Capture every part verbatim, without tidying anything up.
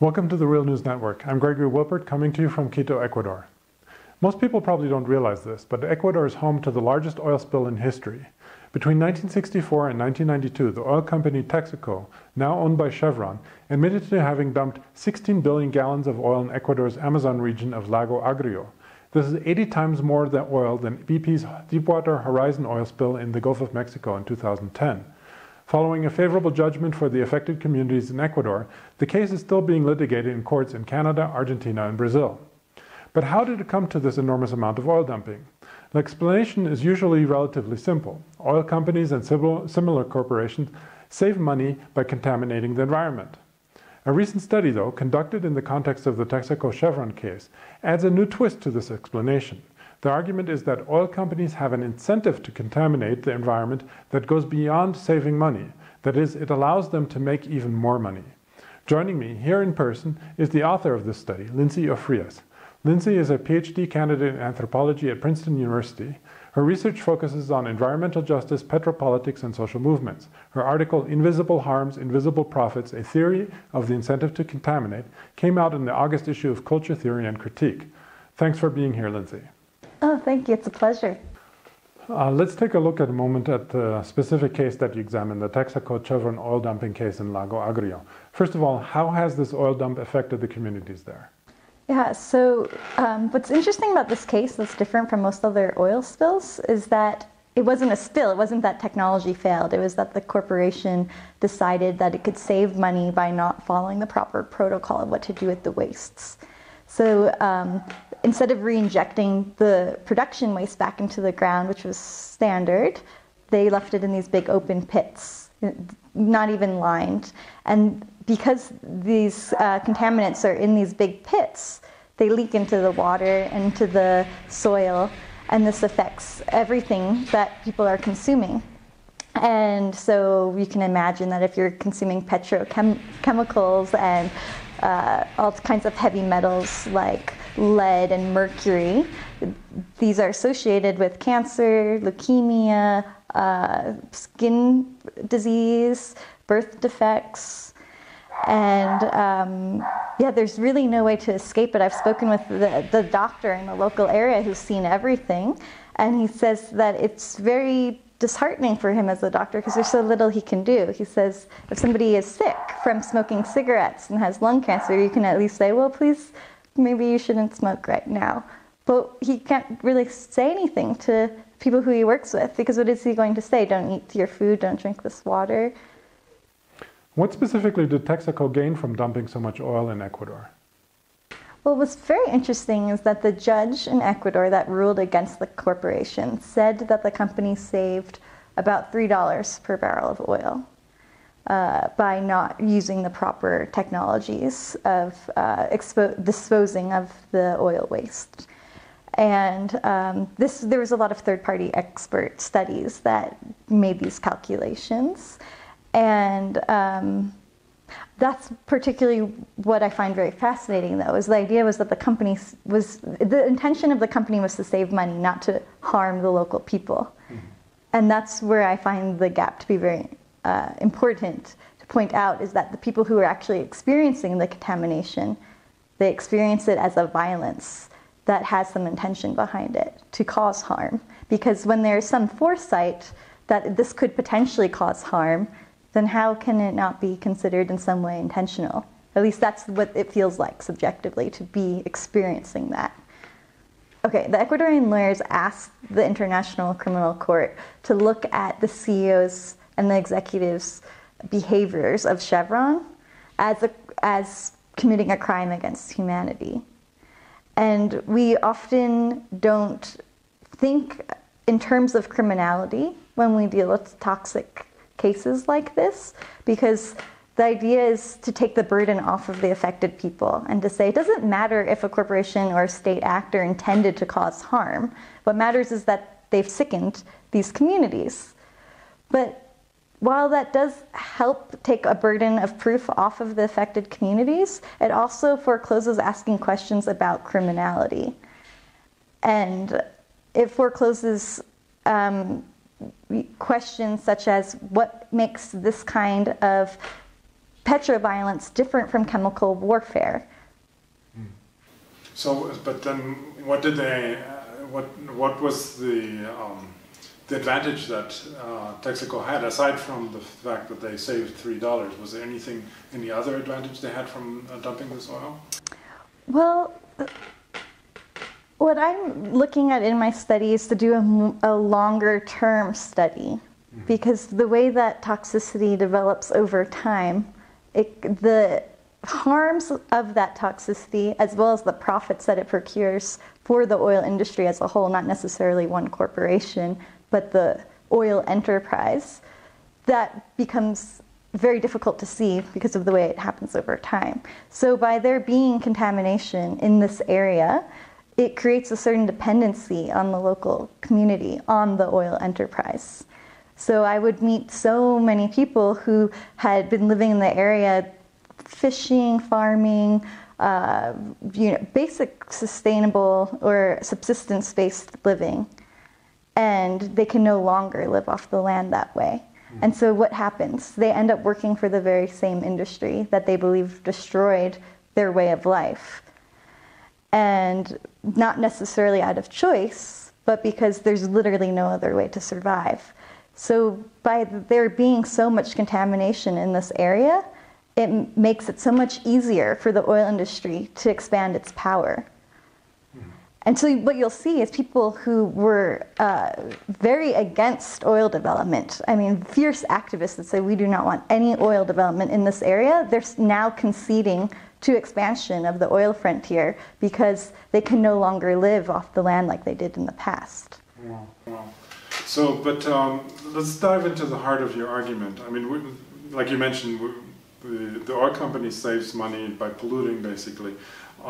Welcome to the Real News Network. I'm Gregory Wilpert, coming to you from Quito, Ecuador. Most people probably don't realize this, but Ecuador is home to the largest oil spill in history. Between nineteen sixty-four and nineteen ninety-two, the oil company Texaco, now owned by Chevron, admitted to having dumped sixteen billion gallons of oil in Ecuador's Amazon region of Lago Agrio. This is eighty times more than oil than B P's Deepwater Horizon oil spill in the Gulf of Mexico in two thousand ten. Following a favorable judgment for the affected communities in Ecuador, the case is still being litigated in courts in Canada, Argentina, and Brazil. But how did it come to this enormous amount of oil dumping? The explanation is usually relatively simple. Oil companies and similar corporations save money by contaminating the environment. A recent study, though, conducted in the context of the Texaco Chevron case, adds a new twist to this explanation. The argument is that oil companies have an incentive to contaminate the environment that goes beyond saving money. That is, it allows them to make even more money. Joining me here in person is the author of this study, Lindsay Ofrias. Lindsay is a PhD candidate in anthropology at Princeton University. Her research focuses on environmental justice, petropolitics, and social movements. Her article, Invisible Harms, Invisible Profits, A Theory of the Incentive to Contaminate, came out in the August issue of Culture Theory and Critique. Thanks for being here, Lindsay. Oh, thank you. It's a pleasure. Uh, let's take a look at a moment at the specific case that you examined, the Texaco Chevron oil dumping case in Lago Agrio. First of all, how has this oil dump affected the communities there? Yeah, so um, what's interesting about this case that's different from most other oil spills is that it wasn't a spill. It wasn't that technology failed. It was that the corporation decided that it could save money by not following the proper protocol of what to do with the wastes. So um, instead of re-injecting the production waste back into the ground, which was standard, they left it in these big open pits, not even lined. And because these uh, contaminants are in these big pits, they leak into the water, into the soil, and this affects everything that people are consuming. And so you can imagine that if you're consuming petrochemicals and Uh, all kinds of heavy metals like lead and mercury. These are associated with cancer, leukemia, uh, skin disease, birth defects, and um, yeah, there's really no way to escape it. I've spoken with the, the doctor in the local area who's seen everything, and he says that it's very disheartening for him as a doctor because there's so little he can do. He says if somebody is sick from smoking cigarettes and has lung cancer, you can at least say, well, please, maybe you shouldn't smoke right now. But he can't really say anything to people who he works with, because what is he going to say? Don't eat your food, don't drink this water. What specifically did Texaco gain from dumping so much oil in Ecuador? Well, what's very interesting is that the judge in Ecuador that ruled against the corporation said that the company saved about three dollars per barrel of oil uh, by not using the proper technologies of uh, expo disposing of the oil waste. And um, this, there was a lot of third-party expert studies that made these calculations. And um, that's particularly what I find very fascinating, though, is the idea was that the company was, the intention of the company was to save money, not to harm the local people. Mm-hmm. And that's where I find the gap to be very uh, important to point out, is that the people who are actually experiencing the contamination, they experience it as a violence that has some intention behind it to cause harm. Because when there's some foresight that this could potentially cause harm, then how can it not be considered in some way intentional? At least that's what it feels like subjectively to be experiencing that. Okay, the Ecuadorian lawyers asked the International Criminal Court to look at the C E Os and the executives' behaviors of Chevron as, a, as committing a crime against humanity. And we often don't think in terms of criminality when we deal with toxic cases like this, because the idea is to take the burden off of the affected people and to say it doesn't matter if a corporation or a state actor intended to cause harm. What matters is that they've sickened these communities. But while that does help take a burden of proof off of the affected communities, it also forecloses asking questions about criminality. And it forecloses um, questions such as what makes this kind of petroviolence different from chemical warfare. So, but then, what did they? What what was the um, the advantage that uh, Texaco had, aside from the fact that they saved three dollars? Was there anything, any other advantage they had from uh, dumping this oil? Well, what I'm looking at in my study is to do a, a longer-term study, mm-hmm. because the way that toxicity develops over time, it the harms of that toxicity, as well as the profits that it procures for the oil industry as a whole, not necessarily one corporation, but the oil enterprise, that becomes very difficult to see because of the way it happens over time. So by there being contamination in this area, it creates a certain dependency on the local community, on the oil enterprise. So I would meet so many people who had been living in the area, fishing, farming, uh, you know, basic sustainable or subsistence-based living, and they can no longer live off the land that way. Mm. And so what happens? They end up working for the very same industry that they believe destroyed their way of life, and not necessarily out of choice, but because there's literally no other way to survive. So by there being so much contamination in this area, it makes it so much easier for the oil industry to expand its power. Mm-hmm. And so what you'll see is people who were uh, very against oil development, I mean, fierce activists that say we do not want any oil development in this area, they're now conceding to expansion of the oil frontier because they can no longer live off the land like they did in the past. Wow. Wow. So, but um, let's dive into the heart of your argument. I mean, we, like you mentioned, we, The, the oil company saves money by polluting, basically,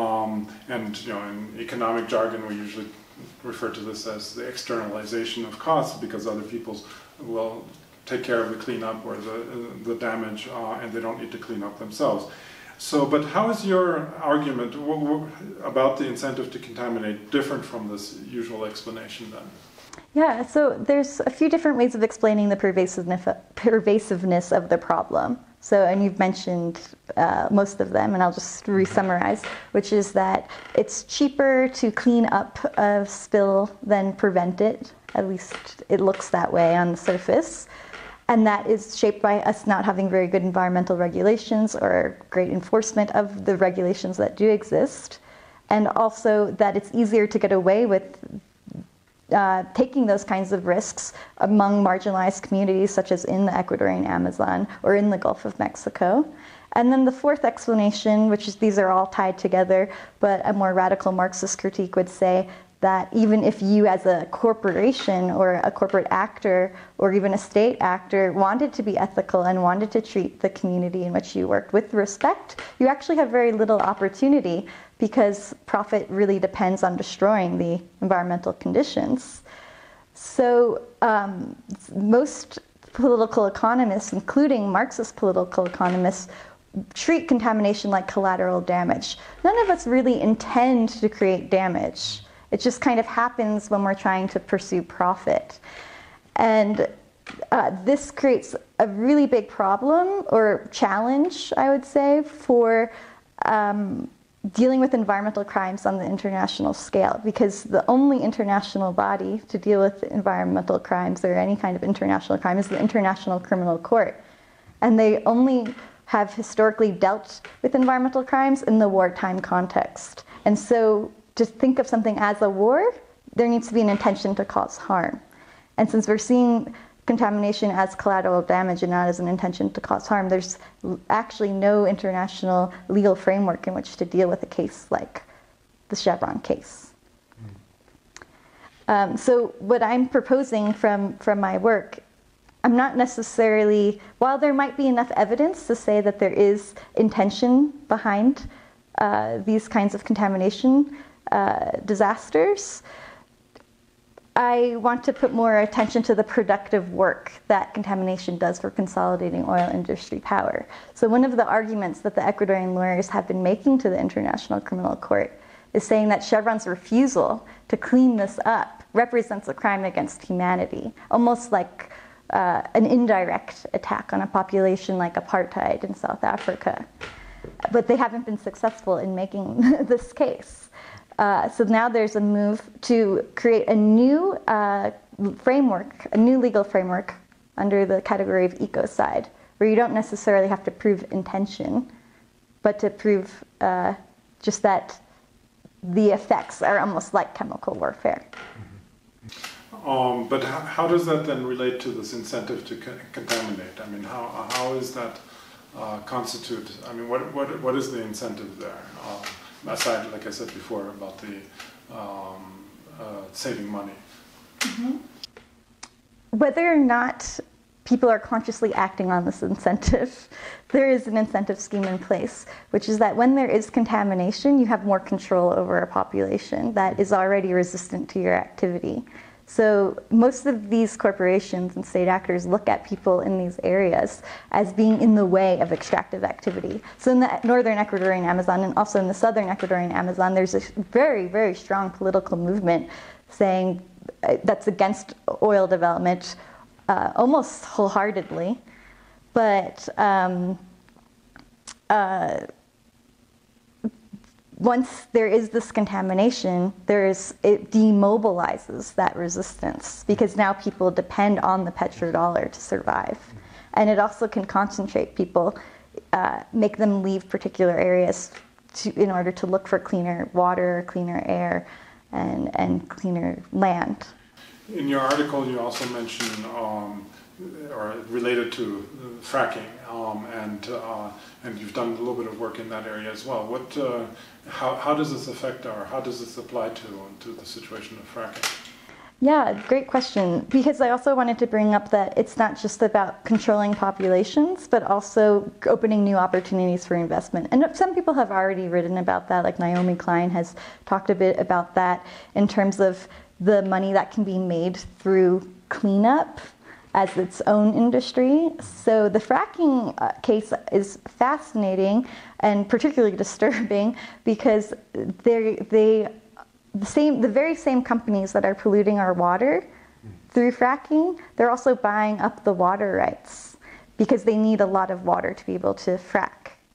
um, and you know, in economic jargon, we usually refer to this as the externalization of costs, because other people will take care of the cleanup or the the damage, uh, and they don't need to clean up themselves. So, but how is your argument w w about the incentive to contaminate different from this usual explanation then? Yeah, so there's a few different ways of explaining the pervasiveness pervasiveness of the problem. So, and you've mentioned uh, most of them, and I'll just re-summarize, which is that it's cheaper to clean up a spill than prevent it. At least it looks that way on the surface. And that is shaped by us not having very good environmental regulations or great enforcement of the regulations that do exist. And also that it's easier to get away with uh, taking those kinds of risks among marginalized communities, such as in the Ecuadorian Amazon or in the Gulf of Mexico. And then the fourth explanation, which is these are all tied together, but a more radical Marxist critique would say that even if you as a corporation or a corporate actor or even a state actor wanted to be ethical and wanted to treat the community in which you worked with respect, you actually have very little opportunity because profit really depends on destroying the environmental conditions. So um, most political economists, including Marxist political economists, treat contamination like collateral damage. None of us really intend to create damage. It just kind of happens when we're trying to pursue profit. And uh, this creates a really big problem or challenge, I would say, for um, dealing with environmental crimes on the international scale, because the only international body to deal with environmental crimes or any kind of international crime is the International Criminal Court. And they only have historically dealt with environmental crimes in the wartime context. And so to think of something as a war, there needs to be an intention to cause harm. And since we're seeing contamination as collateral damage and not as an intention to cause harm, there's actually no international legal framework in which to deal with a case like the Chevron case. Mm. Um, so what I'm proposing from, from my work, I'm not necessarily, while there might be enough evidence to say that there is intention behind uh, these kinds of contamination uh, disasters, I want to put more attention to the productive work that contamination does for consolidating oil industry power. So one of the arguments that the Ecuadorian lawyers have been making to the International Criminal Court is saying that Chevron's refusal to clean this up represents a crime against humanity, almost like uh, an indirect attack on a population like apartheid in South Africa. But they haven't been successful in making this case. Uh, so now there's a move to create a new uh, framework, a new legal framework under the category of ecocide, where you don't necessarily have to prove intention, but to prove uh, just that the effects are almost like chemical warfare. Mm-hmm. um, but how, how does that then relate to this incentive to con contaminate? I mean, how, how is that uh, constitute? I mean, what, what, what is the incentive there? Uh, aside, like I said before, about the um, uh, saving money. Mm-hmm. Whether or not people are consciously acting on this incentive, there is an incentive scheme in place, which is that when there is contamination, you have more control over a population that is already resistant to your activity. So most of these corporations and state actors look at people in these areas as being in the way of extractive activity. So in the northern Ecuadorian Amazon and also in the southern Ecuadorian Amazon, there's a very, very strong political movement saying that's against oil development, uh, almost wholeheartedly. But um, uh, once there is this contamination, there is, it demobilizes that resistance, because now people depend on the petrodollar to survive. And it also can concentrate people, uh, make them leave particular areas to, in order to look for cleaner water, cleaner air, and, and cleaner land. In your article, you also mentioned, um, or related to fracking, um, and uh, and you've done a little bit of work in that area as well. What, uh, how how does this affect, or how does this apply to to the situation of fracking? Yeah, great question. Because I also wanted to bring up that it's not just about controlling populations, but also opening new opportunities for investment. And some people have already written about that, like Naomi Klein has talked a bit about that in terms of the money that can be made through cleanup as its own industry. So the fracking uh, case is fascinating and particularly disturbing, because they, they, the same, the very same companies that are polluting our water through fracking, they're also buying up the water rights, because they need a lot of water to be able to frack.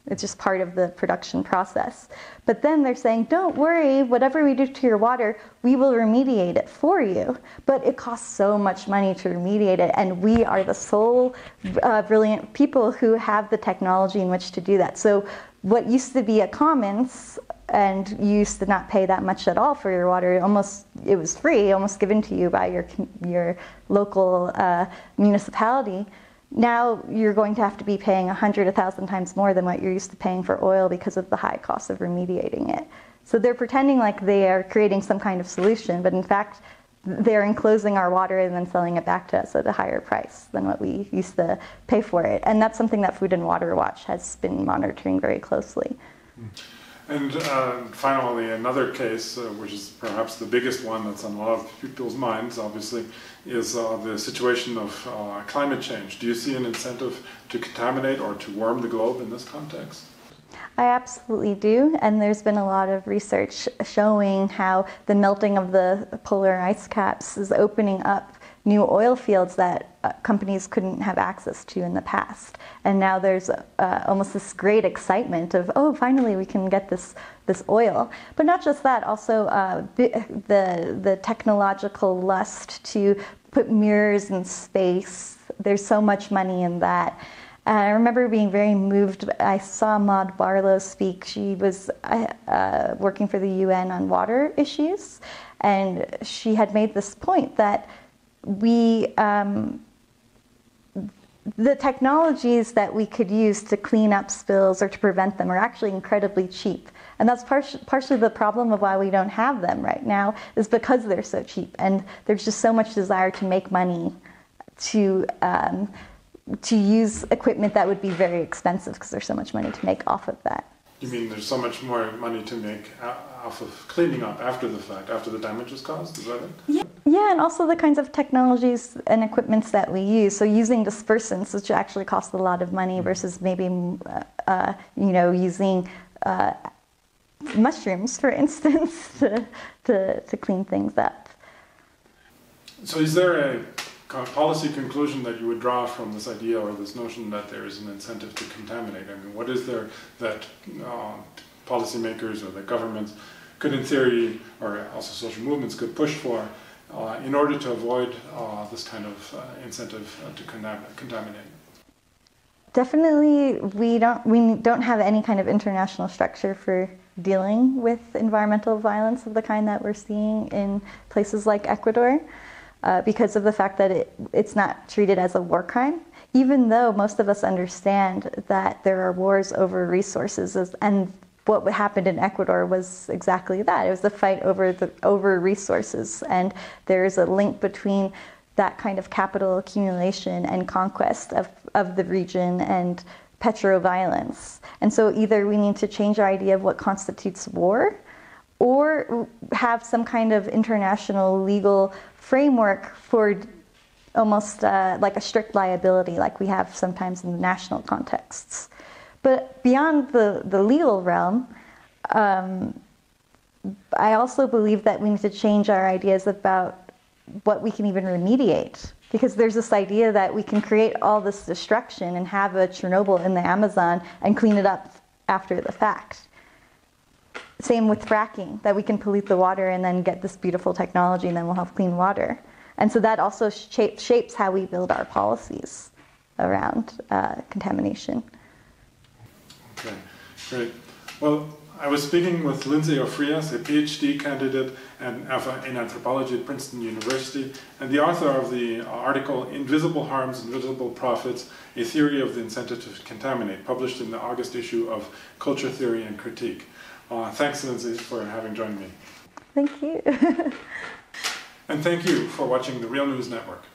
It's just part of the production process. But then they're saying, don't worry, whatever we do to your water, we will remediate it for you. But it costs so much money to remediate it, and we are the sole uh, brilliant people who have the technology in which to do that. So what used to be a commons, and you used to not pay that much at all for your water, almost, it was free, almost given to you by your, your local uh, municipality. Now you're going to have to be paying a hundred, a thousand times more than what you're used to paying for oil because of the high cost of remediating it. So they're pretending like they are creating some kind of solution, but in fact, they're enclosing our water and then selling it back to us at a higher price than what we used to pay for it. And that's something that Food and Water Watch has been monitoring very closely. And uh, finally, another case, uh, which is perhaps the biggest one that's on a lot of people's minds, obviously, is uh, the situation of uh, climate change. Do you see an incentive to contaminate or to warm the globe in this context? I absolutely do, and there's been a lot of research showing how the melting of the polar ice caps is opening up new oil fields that uh, companies couldn't have access to in the past. And now there's uh, almost this great excitement of, oh, finally we can get this, this oil. But not just that, also uh, the, the technological lust to put mirrors in space. There's so much money in that. Uh, I remember being very moved. I saw Maude Barlow speak. She was uh, working for the U N on water issues, and she had made this point that we, um, the technologies that we could use to clean up spills or to prevent them are actually incredibly cheap. And that's part, partially the problem of why we don't have them right now, is because they're so cheap. And there's just so much desire to make money, to, um, to use equipment that would be very expensive, because there's so much money to make off of that. You mean there's so much more money to make off of cleaning up after the fact, after the damage is caused, is that it? Yeah, yeah, and also the kinds of technologies and equipments that we use. So using dispersants, which actually cost a lot of money, versus maybe, uh, you know, using uh, mushrooms, for instance, to, to, to clean things up. So is there a policy conclusion that you would draw from this idea or this notion that there is an incentive to contaminate? I mean, what is there that uh, policymakers or the governments could, in theory, or also social movements could push for uh, in order to avoid uh, this kind of uh, incentive uh, to contam contaminate? Definitely, we don't, we don't have any kind of international structure for dealing with environmental violence of the kind that we're seeing in places like Ecuador, uh, because of the fact that it, it's not treated as a war crime, even though most of us understand that there are wars over resources. And what happened in Ecuador was exactly that. It was a fight over, the, over resources, and there's a link between that kind of capital accumulation and conquest of, of the region and petro-violence. And so either we need to change our idea of what constitutes war, or have some kind of international legal framework for almost uh, like a strict liability, like we have sometimes in the national contexts. But beyond the, the legal realm, um, I also believe that we need to change our ideas about what we can even remediate. Because there's this idea that we can create all this destruction and have a Chernobyl in the Amazon and clean it up after the fact. Same with fracking, that we can pollute the water and then get this beautiful technology and then we'll have clean water. And so that also shape, shapes how we build our policies around uh, contamination. Okay, great. Well, I was speaking with Lindsay Ofrias, a PhD candidate and in anthropology at Princeton University, and the author of the article Invisible Harms, Invisible Profits, A Theory of the Incentive to Contaminate, published in the August issue of Culture Theory and Critique. Uh, thanks, Lindsay, for having joined me. Thank you. And thank you for watching the Real News Network.